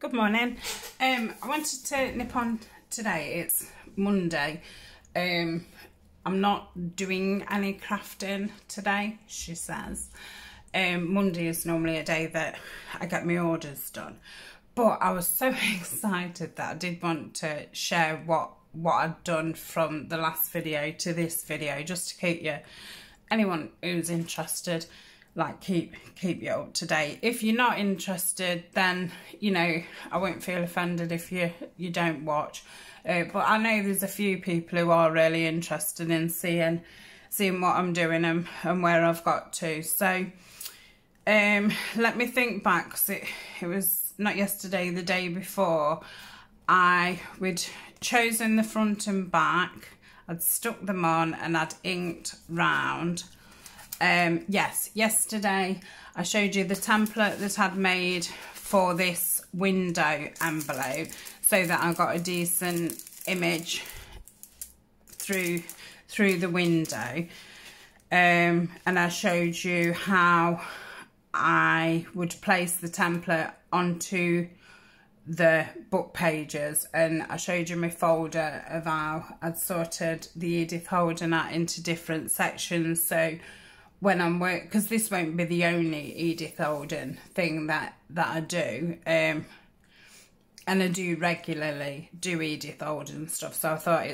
Good morning. I wanted to nip on today. It's Monday. I'm not doing any crafting today, she says. Monday is normally a day that I get my orders done. But I was so excited that I did want to share what I'd done from the last video to this video, just to keep you, anyone who's interested, like keep you up to date. If you're not interested, then you know, I won't feel offended if you don't watch, but I know there's a few people who are really interested in seeing what I'm doing and where I've got to. So let me think back, because it was not yesterday, the day before, we'd chosen the front and back, I'd stuck them on and I'd inked round. Yes, yesterday I showed you the template that I'd made for this window envelope, so that I got a decent image through the window, and I showed you how I would place the template onto the book pages, and I showed you my folder of how I'd sorted the Edith Holden out into different sections. So when I'm because this won't be the only Edith Holden thing that I do, and I do regularly do Edith Holden stuff, so I thought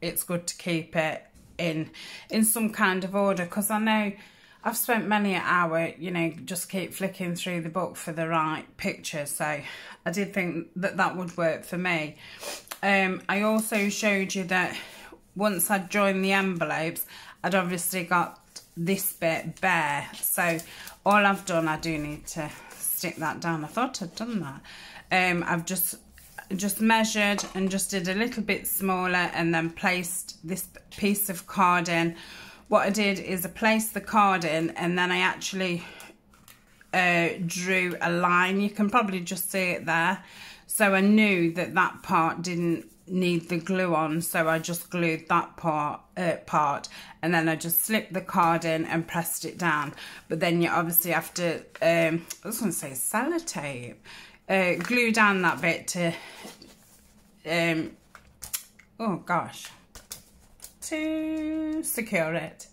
it's good to keep it in some kind of order, because I know I've spent many an hour, you know, just keep flicking through the book for the right picture, so I did think that would work for me. I also showed you that once I'd joined the envelopes, I'd obviously got this bit bare, so all I've done, I do need to stick that down, I thought I'd done that. I've just measured and just did a little bit smaller, and then placed this piece of card in. What I did is I placed the card in, and then I actually drew a line. You can probably just see it there, so I knew that part didn't need the glue on, so I just glued that part, and then I just slipped the card in and pressed it down. But then you obviously have to I was gonna say sellotape, glue down that bit to to secure it,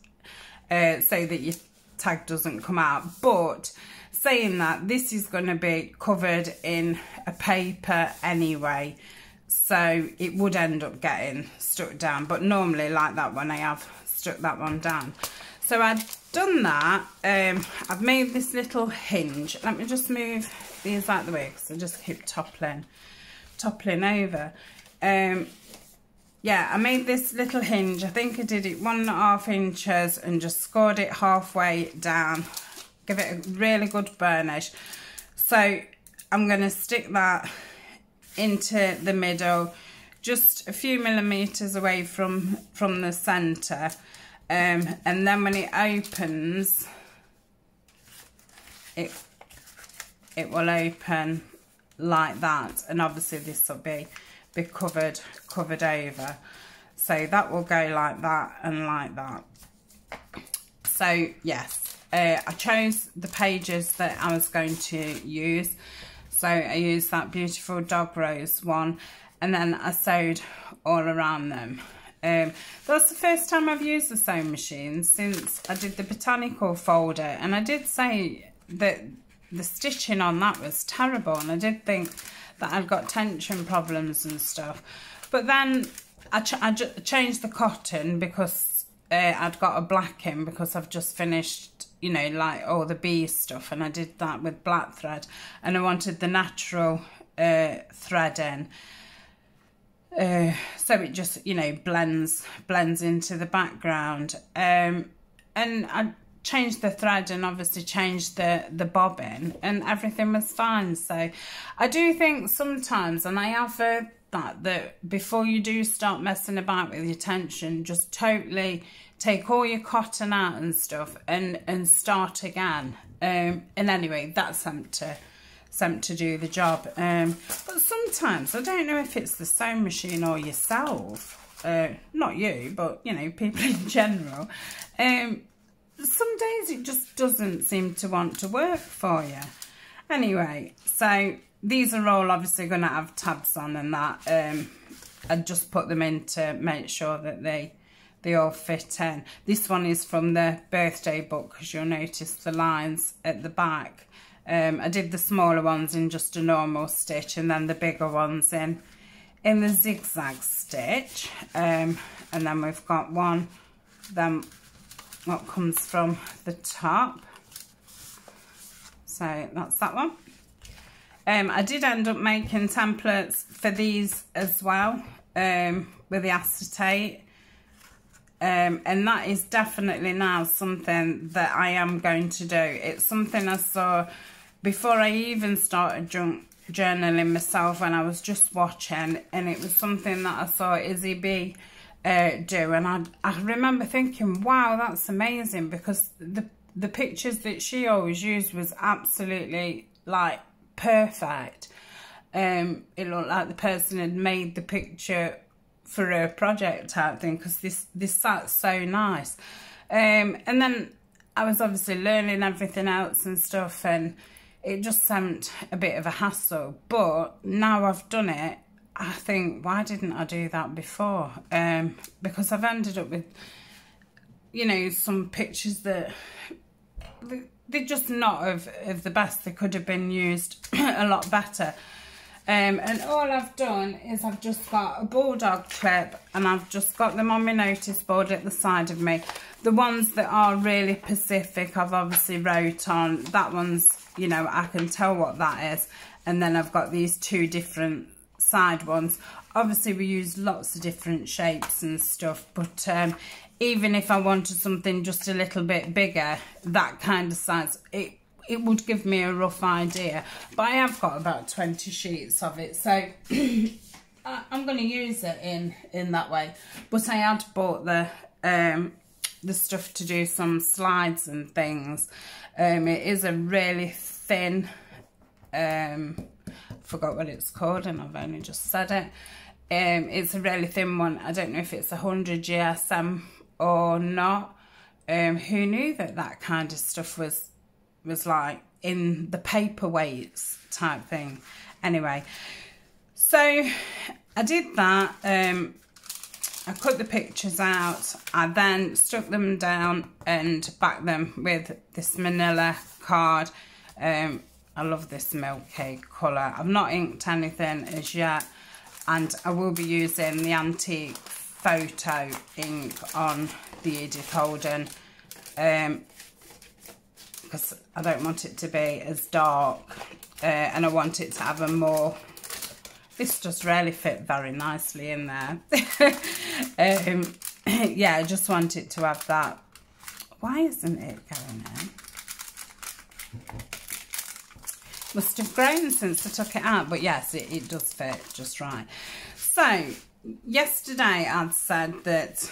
so that your tag doesn't come out. But saying that, this is going to be covered in a paper anyway, so it would end up getting stuck down, but normally like that one, I have stuck that one down. So I've done that. I've made this little hinge. Let me just move these out the way, because I just keep toppling over. Yeah, I made this little hinge. I think I did it 1.5 inches and just scored it halfway down, give it a really good burnish. So I'm going to stick that into the middle, just a few millimeters away from the center, and then when it opens, it will open like that, and obviously this will be covered over, so that will go like that and like that. So yes, I chose the pages that I was going to use. So I used that beautiful dog rose one, and then I sewed all around them. That's the first time I've used the sewing machine since I did the botanical folder, and I did say that the stitching on that was terrible, and I did think that I've got tension problems and stuff. But then I changed the cotton, because I'd got a black in, because I've just finished, you know, like all the bee stuff, and I did that with black thread, and I wanted the natural thread in, so it just, you know, blends into the background. And I changed the thread, and obviously changed the bobbin, and everything was fine. So I do think sometimes, and I have heard that before you do start messing about with your tension, just totally take all your cotton out and stuff, and start again. And anyway, that's something to do the job. But sometimes, I don't know if it's the sewing machine or yourself, not you, but you know, people in general, some days it just doesn't seem to want to work for you. Anyway, so these are all obviously going to have tabs on and that. I just put them in to make sure that they all fit in. This one is from the birthday book, because you'll notice the lines at the back. I did the smaller ones in just a normal stitch, and then the bigger ones in the zigzag stitch. And then we've got one, then what comes from the top. So that's that one. I did end up making templates for these as well, with the acetate. And that is definitely now something that I am going to do. It's something I saw before I even started journaling myself, when I was just watching, and it was something that I saw Izzy B do, and I remember thinking, wow, that's amazing, because the pictures that she always used was absolutely like perfect. It looked like the person had made the picture for her project type thing, because this sat so nice. And then I was obviously learning everything else and stuff, and it just seemed a bit of a hassle, but now I've done it, I think, why didn't I do that before? Because I've ended up with, you know, some pictures that they're just not of the best. They could have been used a lot better. And all I've done is I've just got a bulldog clip, and I've just got them on my notice board at the side of me. The ones that are really specific, I've obviously wrote on. That one's, you know, I can tell what that is. And then I've got these two different side ones. Obviously we used lots of different shapes and stuff, but even if I wanted something just a little bit bigger, that kind of size, it would give me a rough idea. But I have got about 20 sheets of it, so I'm going to use it in that way. But I had bought the stuff to do some slides and things. It is a really thin, forgot what it's called, and I've only just said it. It's a really thin one. I don't know if it's 100 GSM or not. Who knew that kind of stuff was like in the paperweights type thing. Anyway, so I did that. I cut the pictures out. I then stuck them down and backed them with this manila card. I love this milky colour. I've not inked anything as yet, and I will be using the antique photo ink on the Edith Holden, because I don't want it to be as dark, and I want it to have a more, this just really fit very nicely in there. Yeah, I just want it to have that. Why isn't it going in? Must have grown since I took it out, but yes, it does fit just right. So yesterday I'd said that,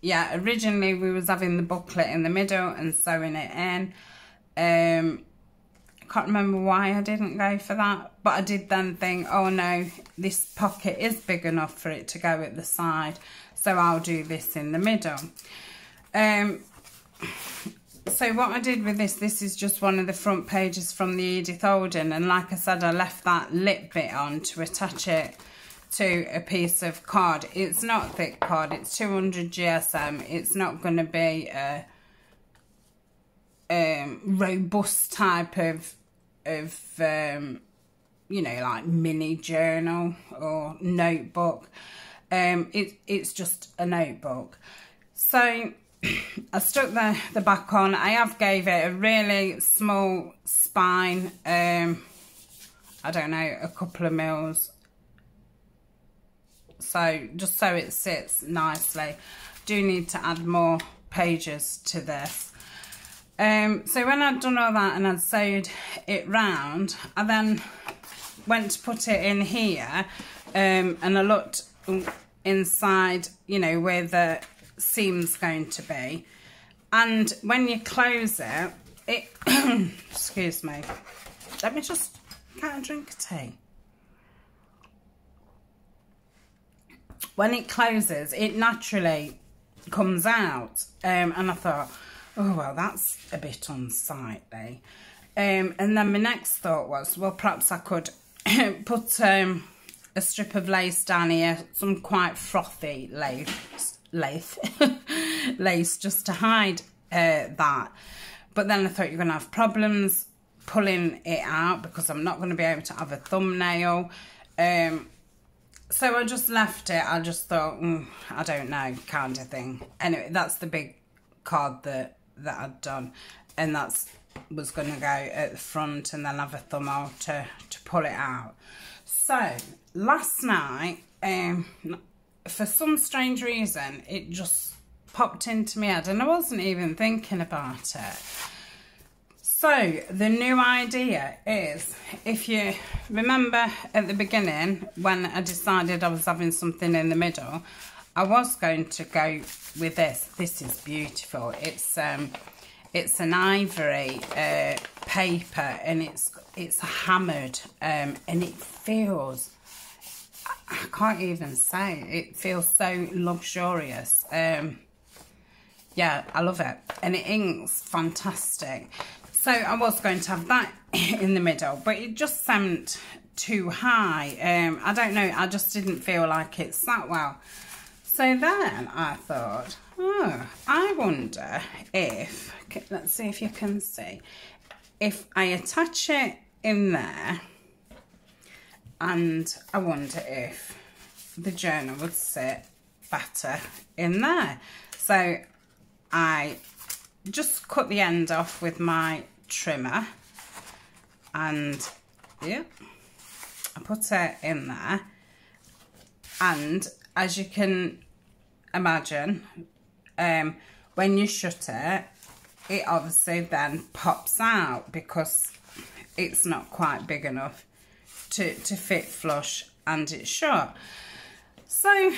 yeah, originally we was having the booklet in the middle and sewing it in. I can't remember why I didn't go for that, but I did then think, oh no, this pocket is big enough for it to go at the side, so I'll do this in the middle. So what I did with this is just one of the front pages from the Edith Holden, and like I said, I left that lip bit on to attach it to a piece of card. It's not thick card, it's 200 GSM. It's not going to be a robust type of you know, like mini journal or notebook. It's just a notebook. So I stuck the back on. I have gave it a really small spine. I don't know, a couple of mils. So just so it sits nicely. Do need to add more pages to this. So when I'd done all that and I'd sewed it round, I then went to put it in here, and I looked inside, you know, where the seam's going to be, and when you close it excuse me, let me just get a drink of tea. When it closes, it naturally comes out, and I thought, oh well, that's a bit unsightly. And then my next thought was, well, perhaps I could put a strip of lace down here, some quite frothy lace just to hide that. But then I thought, you're going to have problems pulling it out because I'm not going to be able to have a thumbnail. So I just left it. I just thought, I don't know, kind of thing. Anyway, that's the big card that I'd done. And that's was going to go at the front and then have a thumbnail to pull it out. So last night, for some strange reason, it just popped into my head and I wasn't even thinking about it. So the new idea is, if you remember at the beginning when I decided I was having something in the middle, I was going to go with this. This is beautiful. It's an ivory paper, and it's hammered, and it feels, I can't even say, it feels so luxurious. Yeah, I love it, and it inks fantastic. So I was going to have that in the middle, but it just seemed too high. I don't know, I just didn't feel like it sat well. So then I thought, oh, I wonder if, let's see if you can see, if I attach it in there, and I wonder if the journal would sit better in there. So I just cut the end off with my trimmer, and yeah, I put it in there, and as you can imagine, when you shut it, it obviously then pops out because it's not quite big enough to fit flush, and it's shut. So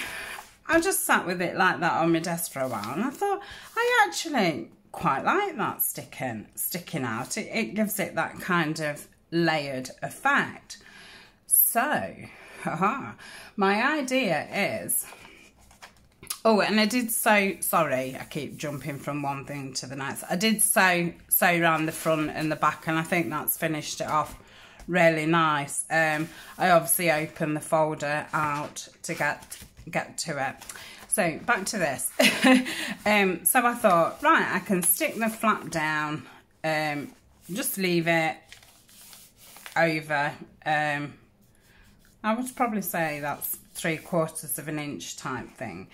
I just sat with it like that on my desk for a while, and I thought, I actually quite like that sticking out. It gives it that kind of layered effect. So my idea is, oh, and I did sew, sorry, I keep jumping from one thing to the next. I did sew around the front and the back, and I think that's finished it off really nice. I obviously opened the folder out to get to it. So back to this. So I thought, right, I can stick the flap down, just leave it over, I would probably say that's 3/4 of an inch type thing.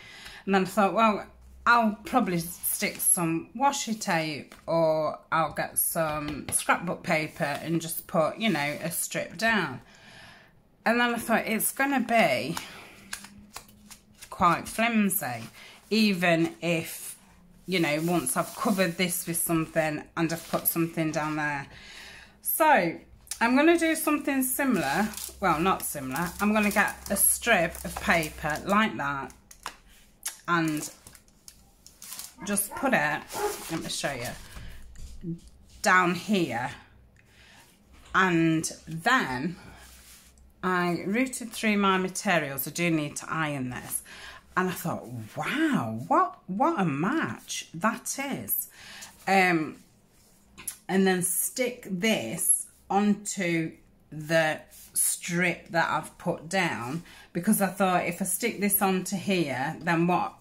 And then I thought, well, I'll probably stick some washi tape, or I'll get some scrapbook paper and just put, you know, a strip down. And then I thought, it's going to be quite flimsy, even if, you know, once I've covered this with something and I've put something down there. So I'm going to do something similar, well, not similar, I'm going to get a strip of paper like that and just put it, let me show you, down here. And then I rooted through my materials, I do need to iron this, and I thought, wow, what a match that is. And then stick this onto the strip that I've put down, because I thought, if I stick this onto here, then what,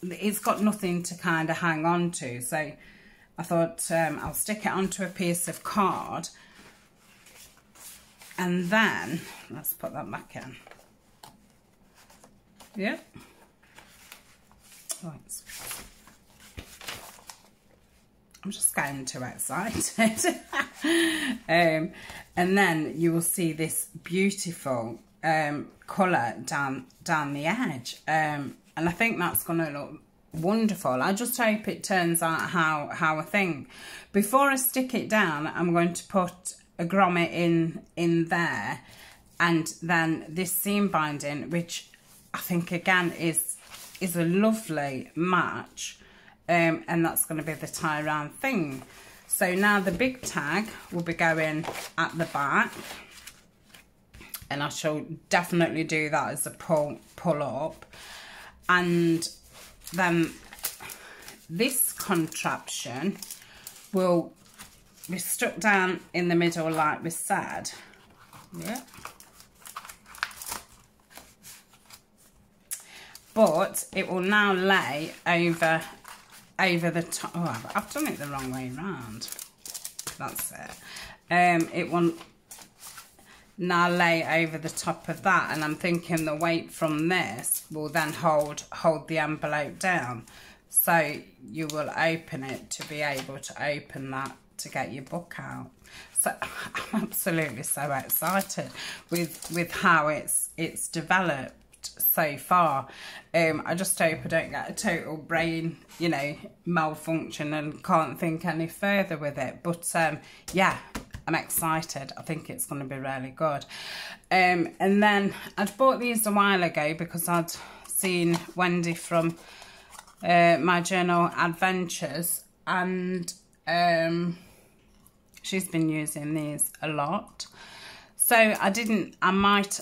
it's got nothing to kind of hang on to. So I thought, I'll stick it onto a piece of card, and then let's put that back in. Yep. Oh, I'm just getting too excited. And then you will see this beautiful colour down the edge, and I think that's going to look wonderful. I just hope it turns out how I think. Before I stick it down, I'm going to put a grommet in there, and then this seam binding, which I think again is a lovely match. And that's going to be the tie round thing. So now the big tag will be going at the back, and I shall definitely do that as a pull up. And then this contraption will we struck down in the middle like we said. Yeah. But it will now lay over the top. Oh, I've done it the wrong way round. That's it. It will now lay over the top of that, and I'm thinking the weight from this will then hold the envelope down. So you will open it to be able to open that to get your book out. So I'm absolutely so excited with how it's developed so far. I just hope I don't get a total brain, you know, malfunction and can't think any further with it. But yeah, I'm excited. I think it's going to be really good. And then I'd bought these a while ago because I'd seen Wendy from My Journal Adventures, and she's been using these a lot. So I might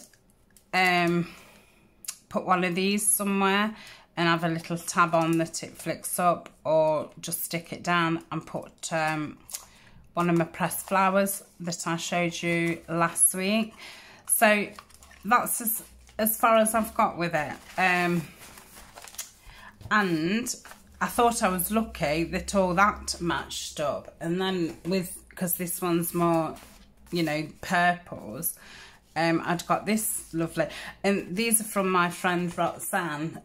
put one of these somewhere and have a little tab on that it flicks up, or just stick it down and put one of my pressed flowers that I showed you last week. So that's as far as I've got with it. And I thought I was lucky that all that matched up, and then because this one's more, you know, purples, I'd got this lovely, and these are from my friend Roxanne.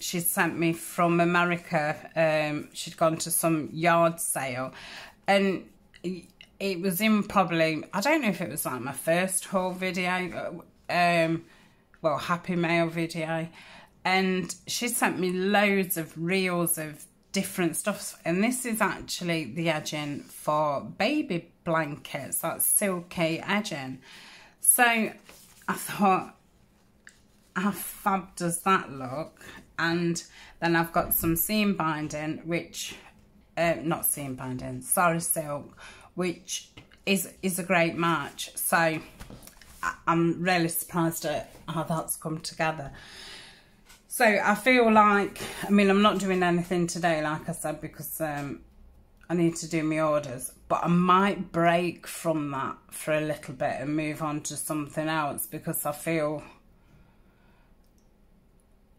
She sent me from America. She'd gone to some yard sale, and it was in probably, I don't know if it was like my first haul video, well, Happy Mail video, and she sent me loads of reels of different stuff, and this is actually the edging for baby blankets, that's silky edging. So I thought, how fab does that look? And then I've got some seam binding, which, not seam binding, sorry, silk, which is a great match. So I'm really surprised at how that's come together. So I feel like, I mean, I'm not doing anything today, like I said, because I need to do my orders, but I might break from that for a little bit and move on to something else, because I feel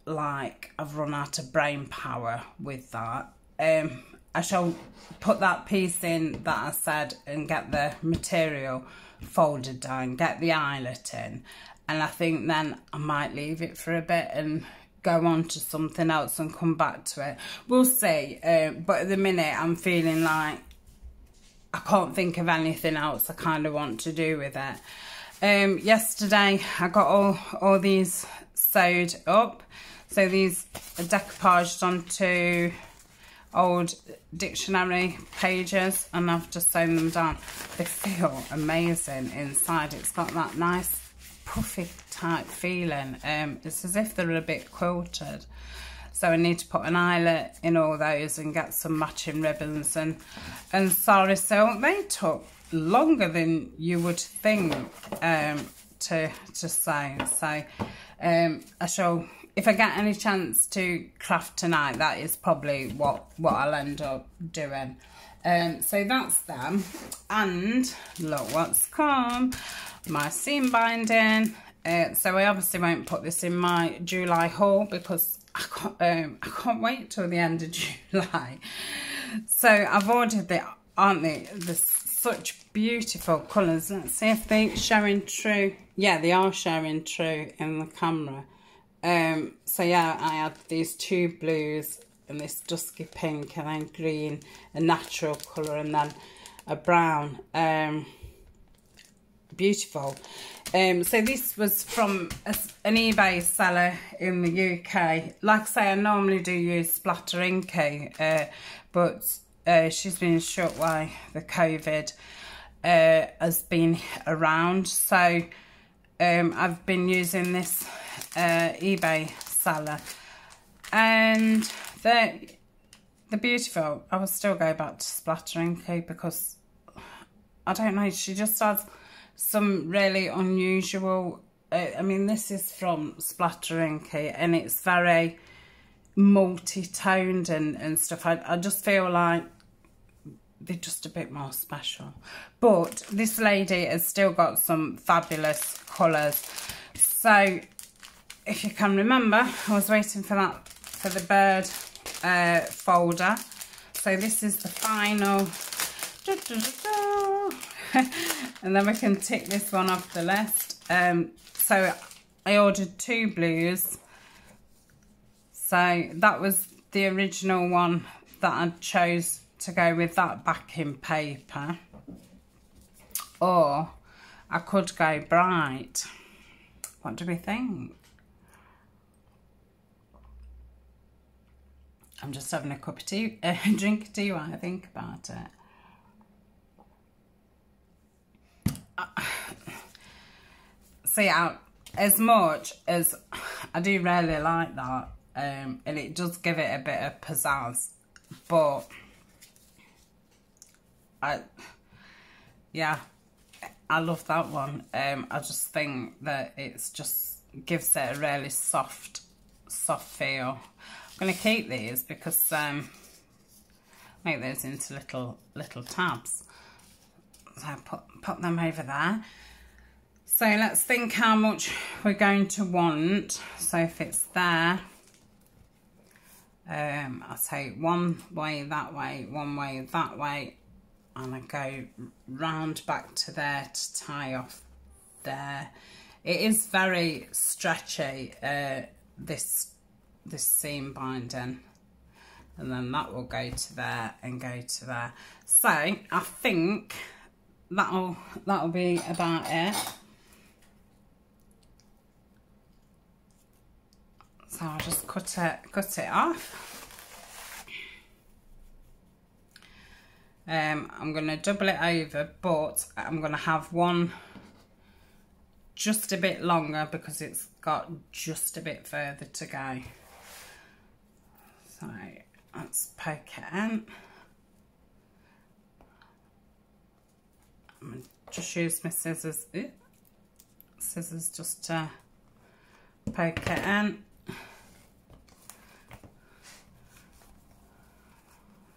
like I've run out of brain power with that. I shall put that piece in that I said and get the material folded down, get the eyelet in, and I think then I might leave it for a bit and go on to something else and come back to it. We'll see. But at the minute I'm feeling like I can't think of anything else I kind of want to do with it. Yesterday I got all these sewed up. So these are decoupaged onto old dictionary pages, and I've just sewn them down. They feel amazing inside. It's got that nice puffy type feeling. It's as if they're a bit quilted. So I need to put an eyelet in all those and get some matching ribbons and sorry silk. They took longer than you would think to sew. So I shall, if I get any chance to craft tonight, that is probably what I'll end up doing. So that's them, and look what's come, my seam binding. So I obviously won't put this in my July haul because I can't wait till the end of July. So I've ordered the, aren't they, the such beautiful colours. Let's see if they're showing true. Yeah, they are showing true in the camera. So yeah, I had these two blues and this dusky pink, and then green, a natural colour, and then a brown. Beautiful. So this was from an eBay seller in the UK. Like I say, I normally do use Splatterinko, but she's been shut while the COVID has been around. So I've been using this eBay seller, and they're beautiful. I will still go back to Splatterinko because I don't know, she just has some really unusual, I mean, this is from Splatterinko, and it's very multi-toned and stuff. I just feel like they're just a bit more special. But this lady has still got some fabulous colours. So if you can remember, I was waiting for that, for the bird folder. So this is the final. Da, da, da, da. And then we can tick this one off the list. So I ordered 2 blues. So that was the original one that I chose to go with that backing paper, or I could go bright. What do we think? I'm just having a cup of tea, drink of tea while I think about it. See, as much as I do really like that, and it does give it a bit of pizzazz, but I love that one. I just think that it's just gives it a really soft feel. I'm going to keep these because make those into little tabs. So I put them over there. So let's think how much we're going to want. So if it's there, I'll take one way that way, one way that way, and I go round back to there to tie off there. It is very stretchy, this seam binding, and then that will go to there and go to there. So I think that'll be about it. So I'll just cut it off. I'm going to double it over, but I'm going to have one just a bit longer because it's got just a bit further to go. So let's poke it in. I'm going to just use my scissors. Ooh, scissors just to poke it in.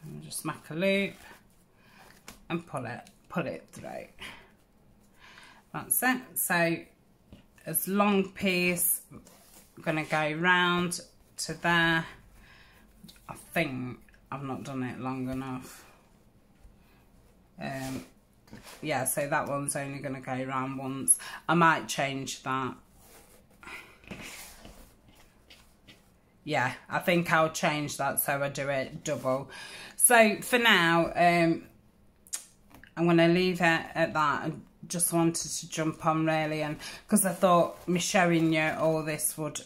And just make a loop and pull it through. That's it. So as long piece, I'm gonna go round to there. I think I've not done it long enough. Yeah, so that one's only gonna go round once. I might change that. Yeah, I think I'll change that so I do it double. So for now, I'm going to leave it at that. I just wanted to jump on really, and because I thought me showing you all this would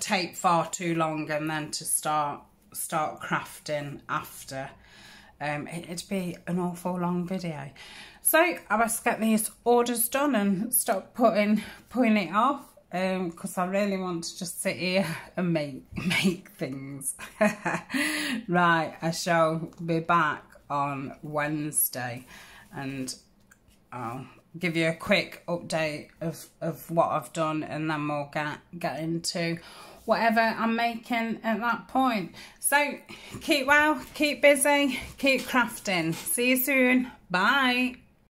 take far too long, and then to start crafting after, it'd be an awful long video. So I must get these orders done and stop putting it off. Because I really want to just sit here and make things. Right, I shall be back on Wednesday and I'll give you a quick update of what I've done, and then we'll get into whatever I'm making at that point. So keep well, keep busy, keep crafting. See you soon. Bye.